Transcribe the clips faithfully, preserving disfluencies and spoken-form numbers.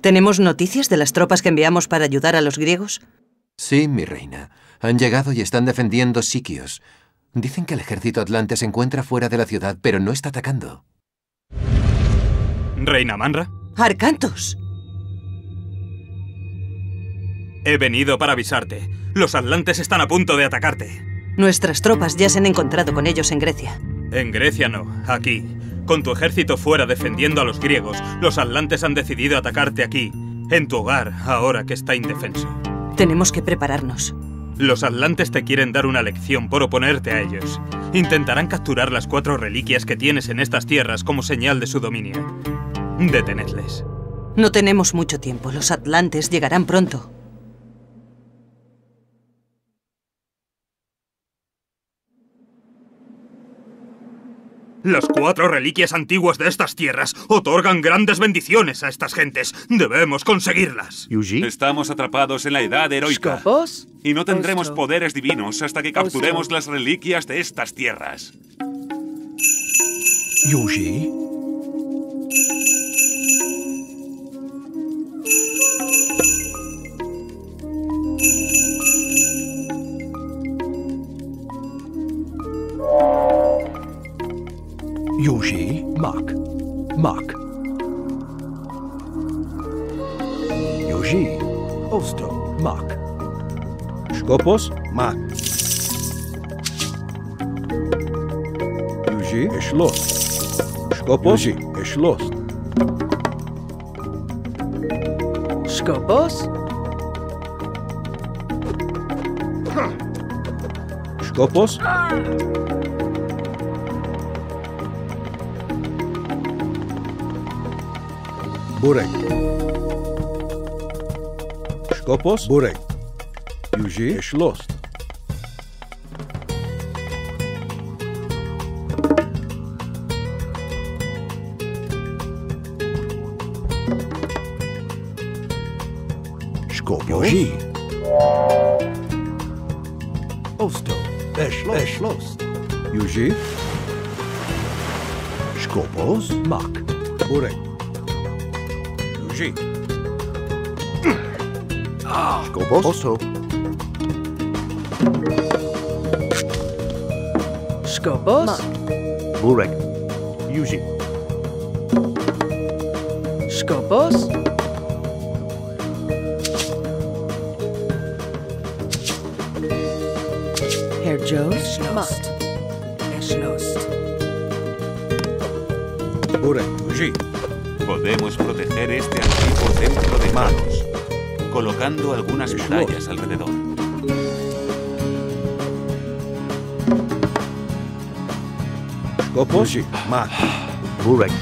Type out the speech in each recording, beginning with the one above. ¿Tenemos noticias de las tropas que enviamos para ayudar a los griegos? Sí, mi reina. Han llegado y están defendiendo Sikios. Dicen que el ejército atlante se encuentra fuera de la ciudad, pero no está atacando. ¿Reina Manra? ¡Arkantos! He venido para avisarte. Los atlantes están a punto de atacarte. Nuestras tropas ya se han encontrado con ellos en Grecia. En Grecia no, aquí. Con tu ejército fuera defendiendo a los griegos, los atlantes han decidido atacarte aquí, en tu hogar, ahora que está indefenso. Tenemos que prepararnos. Los atlantes te quieren dar una lección por oponerte a ellos. Intentarán capturar las cuatro reliquias que tienes en estas tierras como señal de su dominio. Detenedles. No tenemos mucho tiempo. Los atlantes llegarán pronto. Las cuatro reliquias antiguas de estas tierras otorgan grandes bendiciones a estas gentes. Debemos conseguirlas. ¿Yuji? Estamos atrapados en la edad heroica. Y no tendremos poderes divinos hasta que capturemos las reliquias de estas tierras. ¿Yuji? Yuji, Mark, Mark. Yuji, Osto, Mark. Skopos, Mark. Yuji, Eslost. Skopos, Eslost. Skopos. Skopos. Burek. Skopos. Burek. Yuji. Schlost. Skopos. Yuji. Osto. Schlost. Yuji. Skopos. Mak. Burek. Skopos. Oso. Skopos. Burek. Yuji. Skopos. Herr Joe. Schlost. Schlost. Burek. Yuji. Podemos proteger este antiguo templo de manos, colocando algunas medallas alrededor. Skopos, Mak, Burek.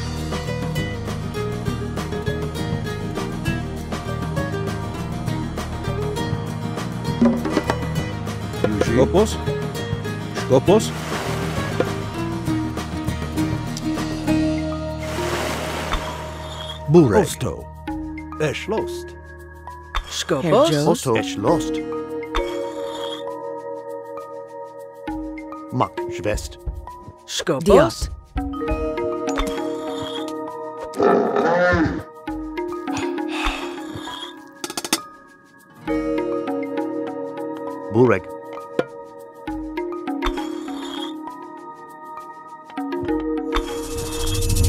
Skopos, Skopos. Burek. Osto. Eslost. Skopos. Osto. Eslost. Mak. Schwest. Skopos. Burek.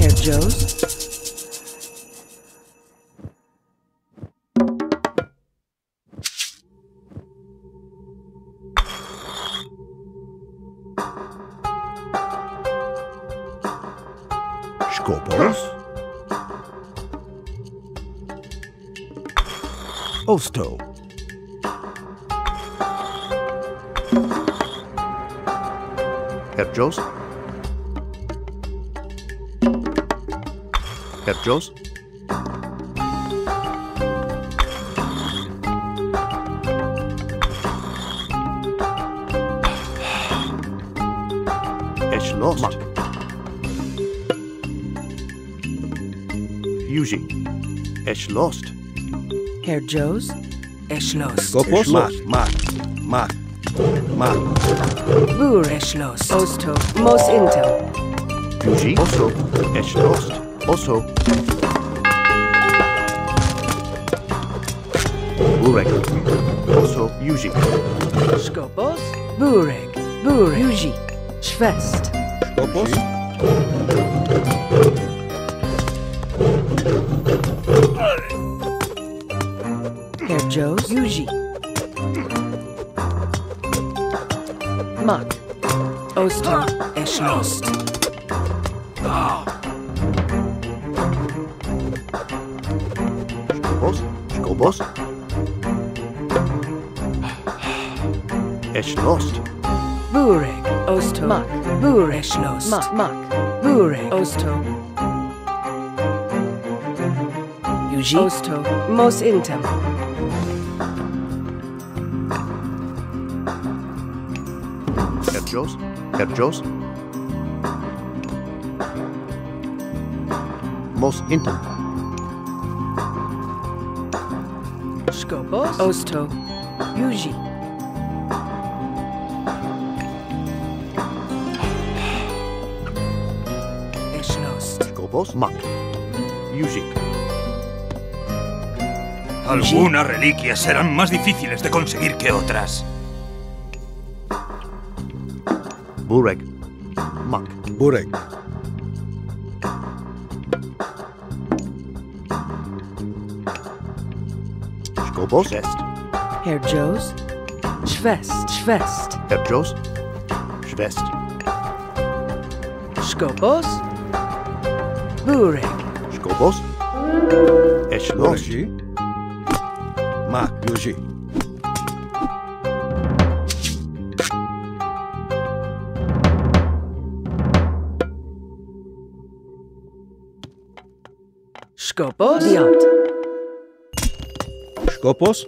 Herr Joes. Osto. Herr Joes. Herr Joes. Eslost. Mak. Yuji. Eslost. Herr Joes. Eslost. Skopos. Mak. Mak. Mak. Mak. Bur. Eslost. Osto. Mos Intel. Yuji. Oso. Eslost. Oso. Burek. Also, Yuji. Skopos. Burek. Burek. Yuji. Schwest. Skopos. Herjos. Yuji. Mug. Oster. Eschnost. Boss? Esch lost. Burek, Osto, Muck, Burek, Esch lost, Muck, Muck, Burek, Osto. Yuji, Osto, Mos Intem. Herjos, Herjos. Mos Intem. Skopos, Osto, Yuji. Eschnost. Skopos, Mak, Yuji. Algunas reliquias serán más difíciles de conseguir que otras. Burek, Mak, Burek. Schwest. Herjos. Schwest. Schwest. Herjos. Schwest. Skopos. Burek. Skopos. Eschlost. Mak. Yuji. Skopos. Diat. Skopos.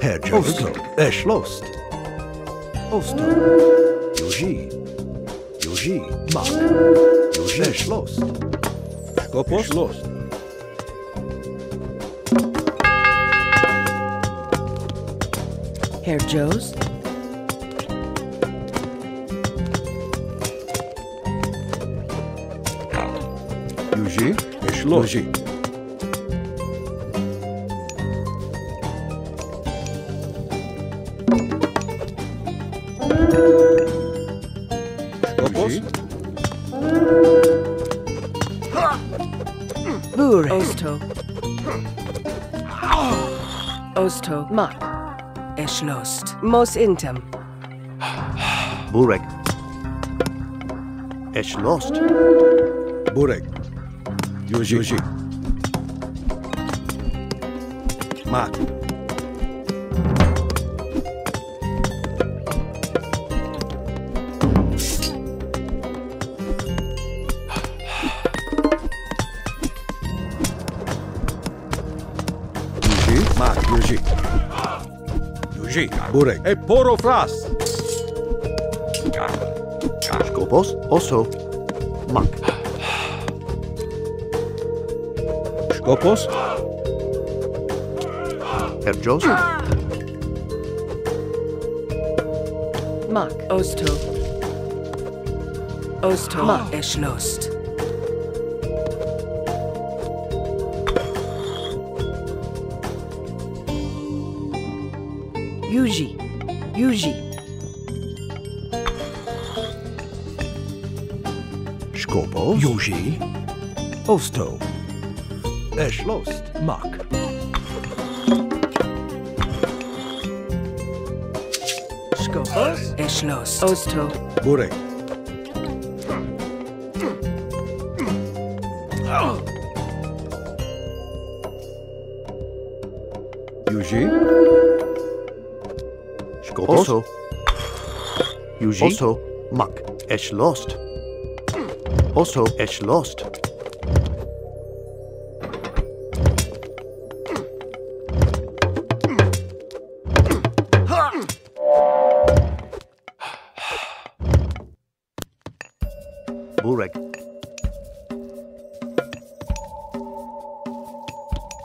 Herjos. Eschlost. Osto. Yuji. Yuji. Mak. Yuji. Eschlost. Skopos. Eschlost. Herjos. Yuji. Eschlost. Yuji. Mak. Eschlost. Mos Intem. Burek. Eschlost. Burek. Yuji. Mak. Burek. E porofras. Skopos, Oso, Mak. Skopos. Herjos. Mak. Osto. Osto. Mak. Eschlost. Yuji. Yuji. Skopos. Yuji. Osto. Eschlost. Mak. Skopos. Eschlost. Osto. Burek. Yuji. Oso. Yuji. Oso. Mak. Eschlost. Oso. Eschlost. Burek.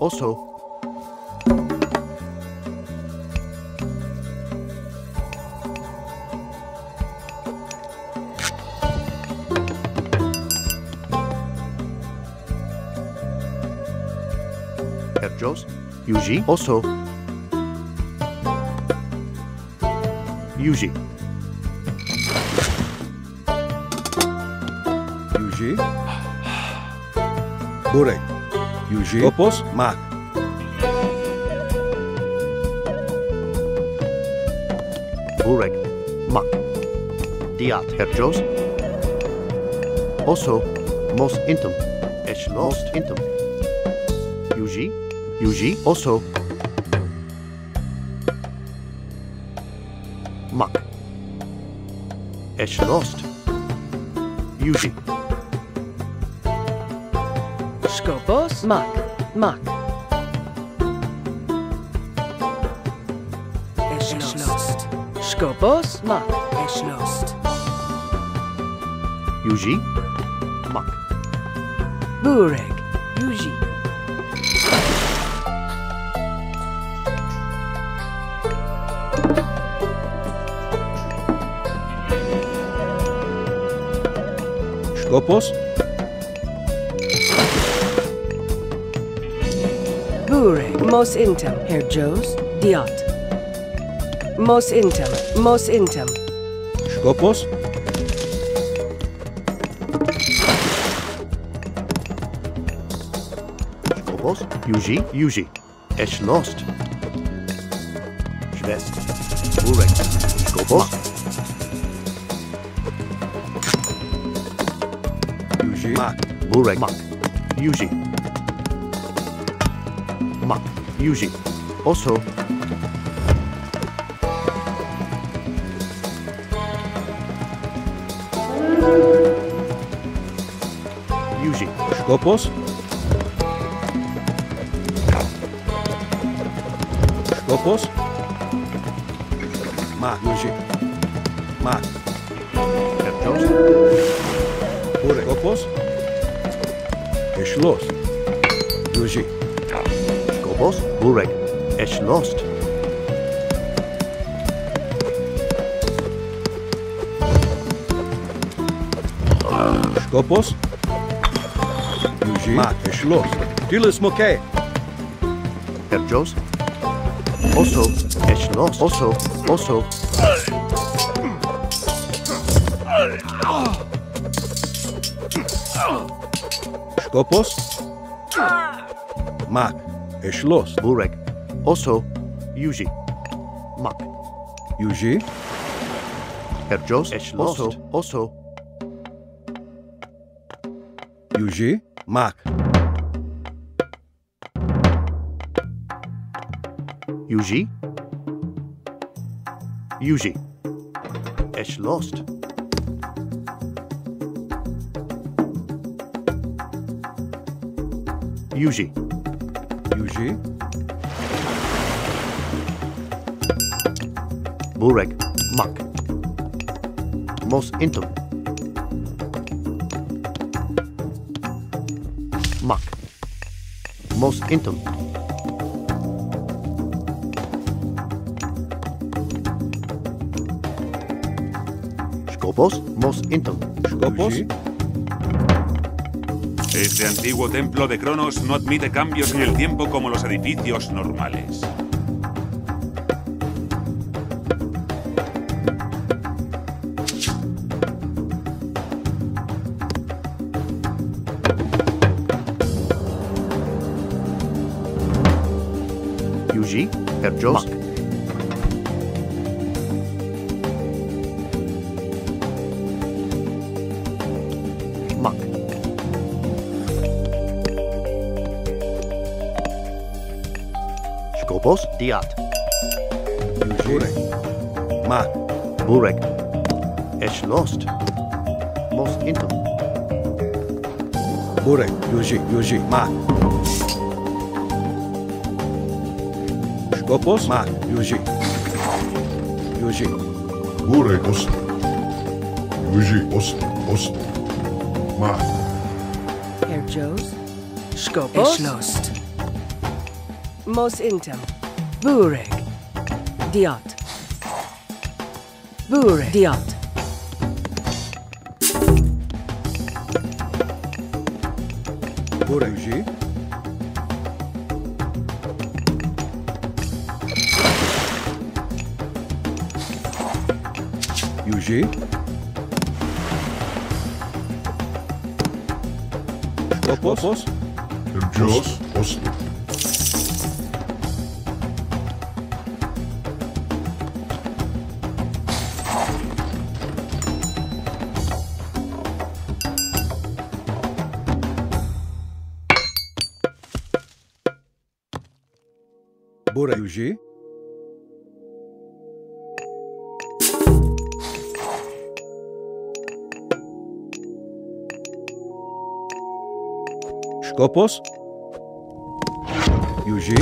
also. Petros, Yuji, also. Yuji. Yuji. Burek. Yuji. Topos, Mark. Burek, Mark. Diat, Herjos. Also, most intim. Esh, most intim. Yuji. Yuji, also. Mak. Esh lost. Yuji. Skopos. Mak. Mak. Esh lost. Skopos. Mak. Esh lost. Yuji. Mak. Burek. Yuji. Skopos. Burek. Mos intam. Herjos. Diot. Mos intam. Mos intam. Skopos. Skopos. Yuji. Yuji. Esh lost. Shvest. Burek. Skopos. Mak, Burek, Mak, Yuji, Mak, Yuji, also. Yuji, Skopos, Skopos, Mak, Yuji, Mak, Burek, Skopos. Esh lost. Yuji. Skopos. Burek. Esh lost. Skopos. Yuji. Mak. Esh lost. Tilis Moke. Herjos. Also. Esh lost. Also. Also. Skopos. Mak. Esh lost. Burek. Also. Yuji. Mak. Yuji. Herjos. Esh lost. Also. Also. Yuji. Mak. Yuji. Yuji. Esh lost. Yuji. Yuji. Burek. Mak. Mos intim. Mak. Mos intim. Skopos. Mos intim. Skopos. Este antiguo templo de Cronos no admite cambios en el tiempo como los edificios normales. Yuji, Herjos. Skopos. Diat. Burek. Mak. Burek. Esh lost. Mos intim. Burek. Yuji. Yuji. Mak. Skopos. Mak. Yuji. Yuji. Burek. Os. Yuji. Os. Os. Mak. Herjos. Skopos. Esh lost. Mos intem. Bureg. Diot. Bureg. Diot. Buregji. Yuji. Opos. Jos. Os. Burayuji. Σκόπος. Yuji.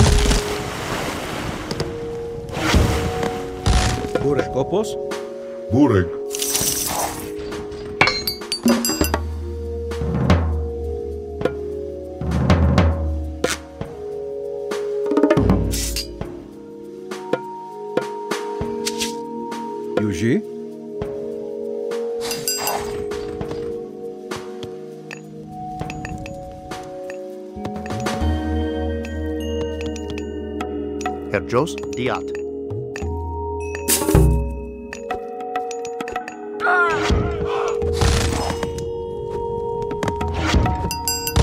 Burek Σκόπος. Burek. Yuji. Herjos Diat.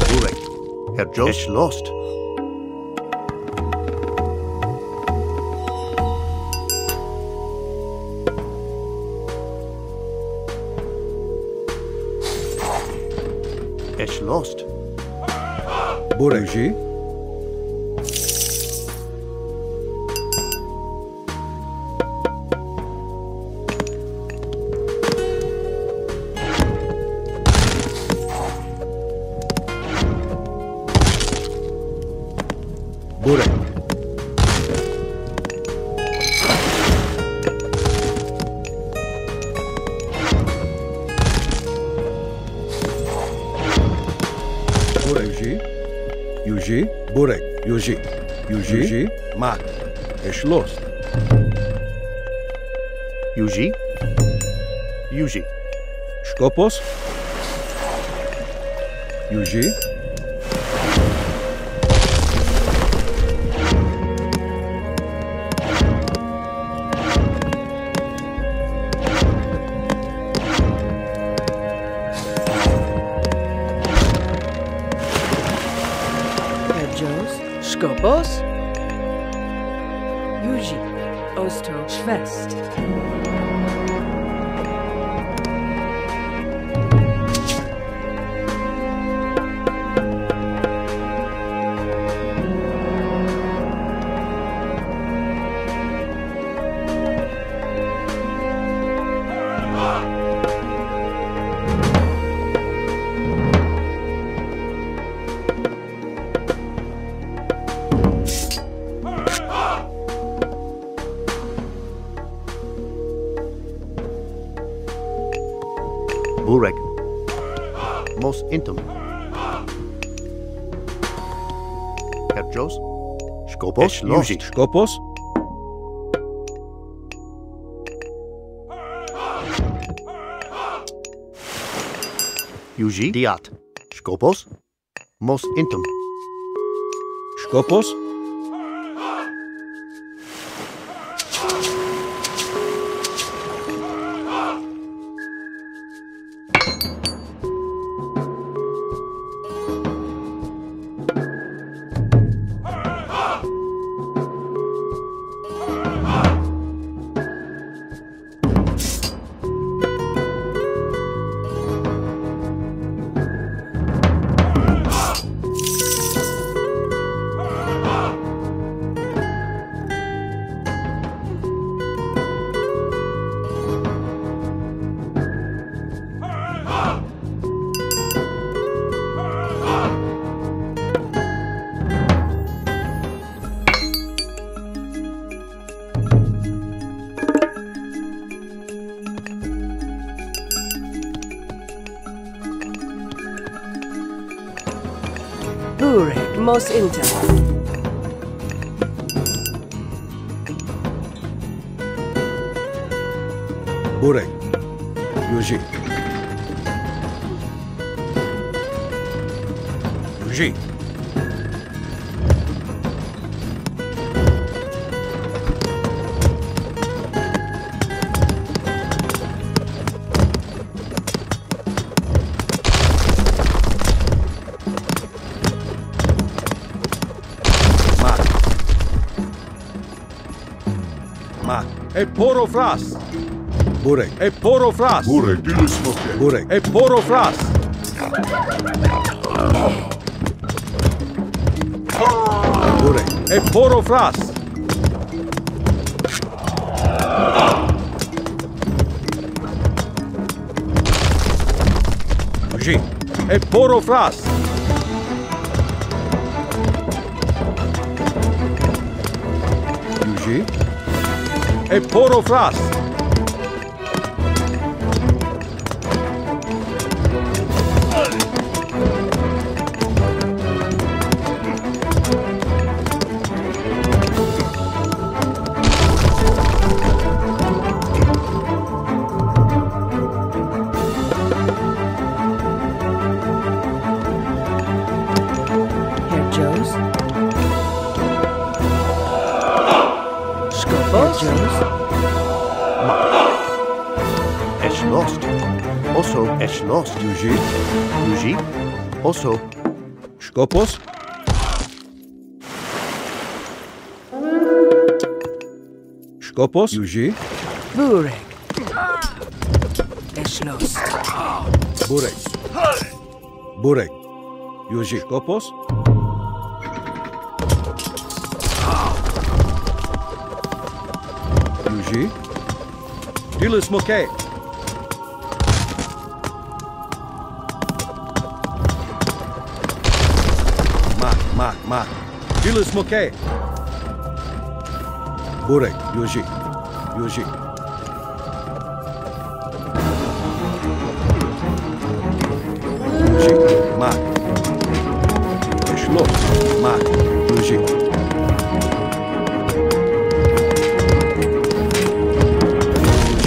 Burek. Herjos lost. Esh lost. Bureji. Yuji, Mak, Eschloss. Yuji, Yuji, Skopos. Yuji, Erjos, Skopos. Schwest. Burek. Mos intum. Herjos. Skopos. Yuji. Skopos. Yuji. Diat. Skopos. Mos intum. Skopos. Burek, Mos Inter. Buraya. Yuji. Yuji. E porofras. Burek. E porofras. Burek. Burek. E porofras. Burek. E porofras. Uji. E porofras. Uji. E porofras. Yuji, Yuji, also Skopos. Skopos, Yuji, Burek, Eslos, Burek, Burek, Yuji, Skopos. Yuji, Dilis Moke. Ma, Dilis Moke. Burek, Yuji, Yuji. Yuji, Ma. Eslo, Ma, Yuji.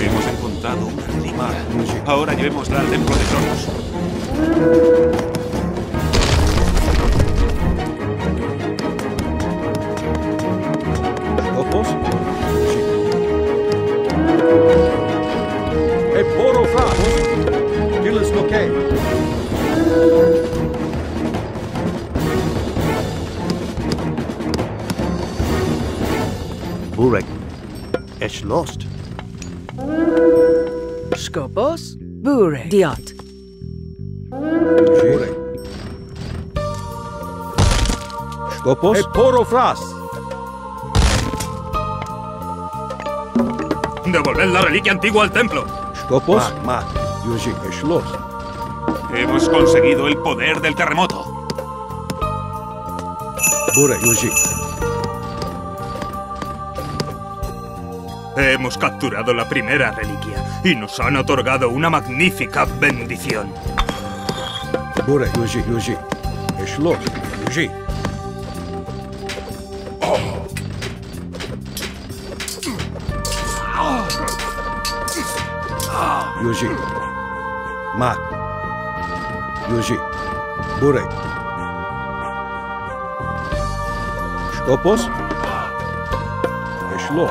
Hemos encontrado una reliquia. Ahora llevémosla al templo de Cronos. Burek, es lost. Skopos, Burek, Diot. Burek. Skopos, e porofras. Devolved la reliquia antigua al templo. Skopos, ma, Yuji, es lost. Hemos conseguido el poder del terremoto. Burek, Yuji. Hemos capturado la primera reliquia y nos han otorgado una magnífica bendición. Burek, Yuji, Yuji. Eslo, Yuji. Yuji. Mak. Yuji. Burek. Skopos. Eslo.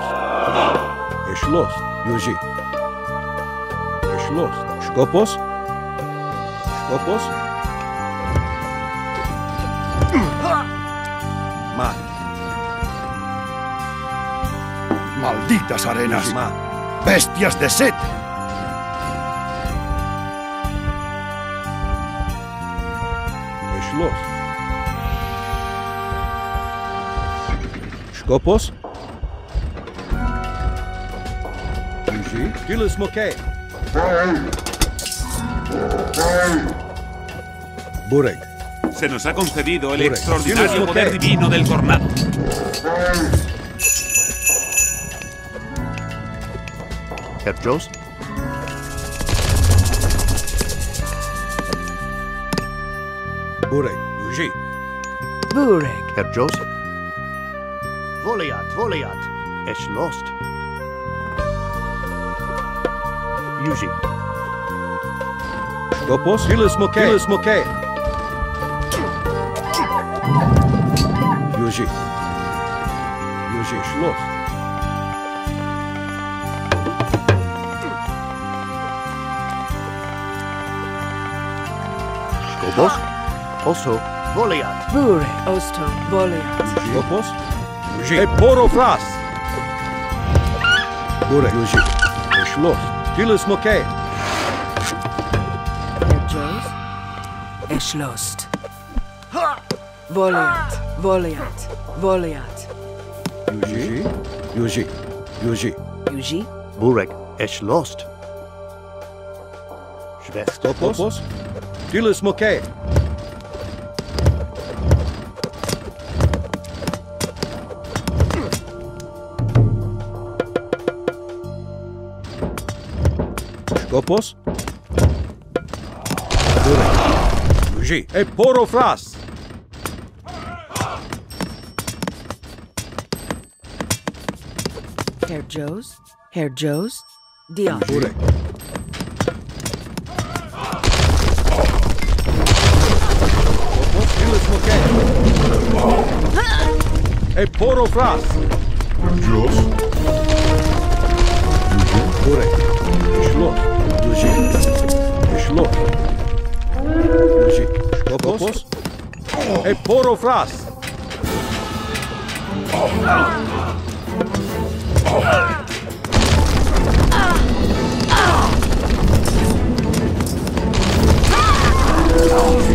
Eslos, Yuji. Eslos, Skopos. Skopos. Mal. Malditas arenas. Mal. Bestias de Set. Eslos. Skopos. Dilis Moke. Burek. Se nos ha concedido el Burek. Extraordinario poder divino del tornado. Herjos. Burek. Yuji. Burek. Herjos. Voliat, Voliat. Es lost. Yuji. Topos. Hilus Moke. Hilus Moke. Yuji. Yuji Schloss. Topos. Oso. Voliat. Bure. Osto. Voliat. Topos. Yuji. Eporofras. Bure. Yuji. Schloss. Hilus Moke. Erschlossen. Voliat, Voliat, Voliat. Yuji, Yuji, Yuji. Yuji. Burek, erschlossen. Schwester. Topos. Hilus Moke. Topos. Yuji. Eporofras. Herr Joes. Herr Joes. Dion. Burek. Topos. Hilus Moke. Eporofras. Herr Joes. Yuji. Burek. Schloss. Yuji. Schlo. Yuji. Topos. Eporofras.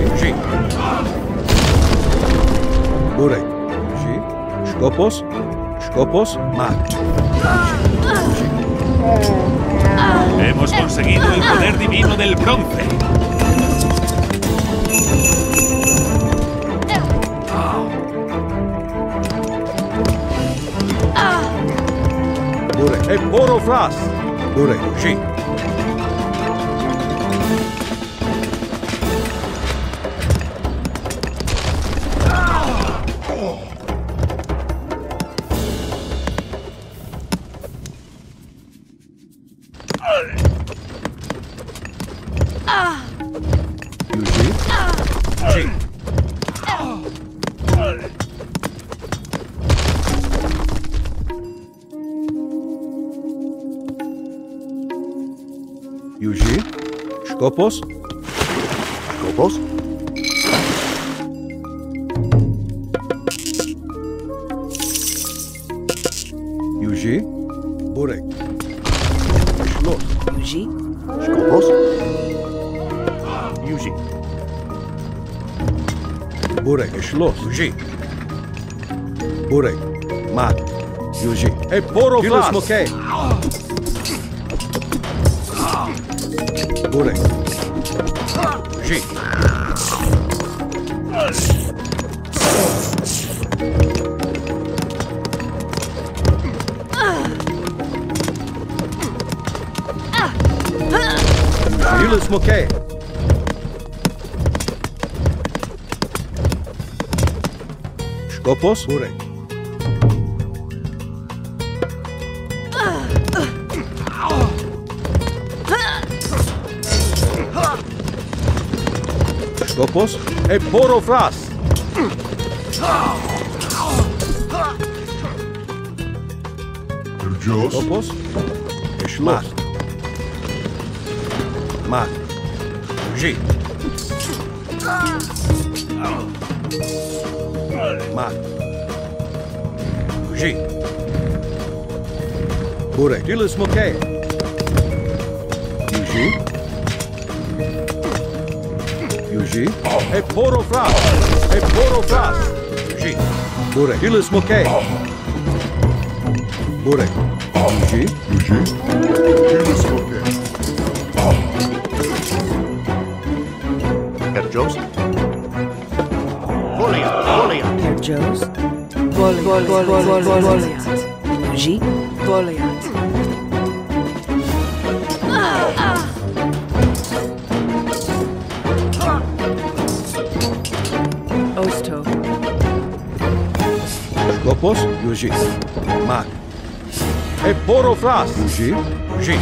Yuji. Burek. Yuji. Topos. Topos. Mat. Hemos conseguido el poder divino del bronce. Burek. Eporofras. Burek. Yuji. Topos. Topos. Yuji. Burek. Schloss. Yuji. Topos. Yuji. Burek. Schloss. Yuji. Burek. Mat. Yuji. Eporofras. Moke. Burek. Yuji. Hilus Moke. Topos. Burek. Topos. Eporofras. Topos. Schloss. Mat. Yuji. Mat. Yuji. Burek. Hilus Moke. Yuji. Yuji. Eporofras. Eporofras. Yuji. Burek. Hilus Moke. Burek. Yuji. Yuji. Hilus Moke. Herr Joes. Voliat. Voliat. Herr Joes. Voliat. Voliat. Yuji. Voliat. Topos. Yuji. Mat. Eporofras. Yuji. Yuji.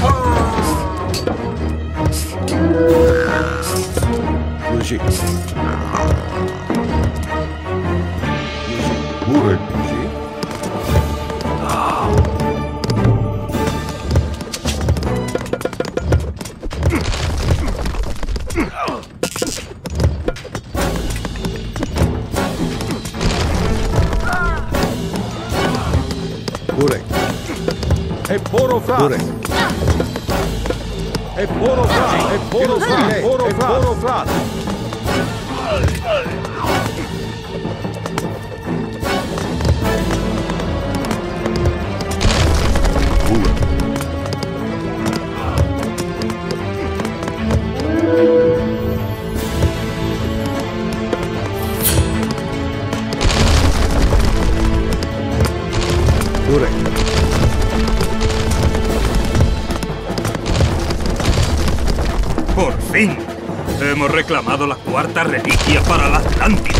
Hemos reclamado la cuarta reliquia para la Atlántida.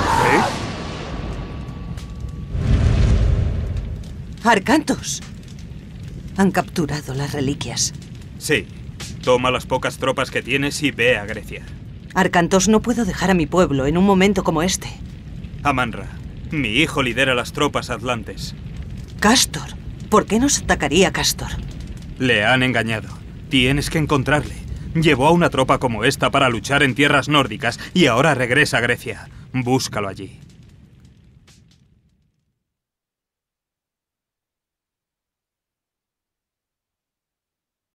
¿Eh? Arkantos. Han capturado las reliquias. Sí. Toma las pocas tropas que tienes y ve a Grecia. Arkantos, no puedo dejar a mi pueblo en un momento como este. A Manra. Mi hijo lidera las tropas atlantes. ¿Castor? ¿Por qué nos atacaría Castor? Le han engañado. Tienes que encontrarle. Llevó a una tropa como esta para luchar en tierras nórdicas y ahora regresa a Grecia. Búscalo allí.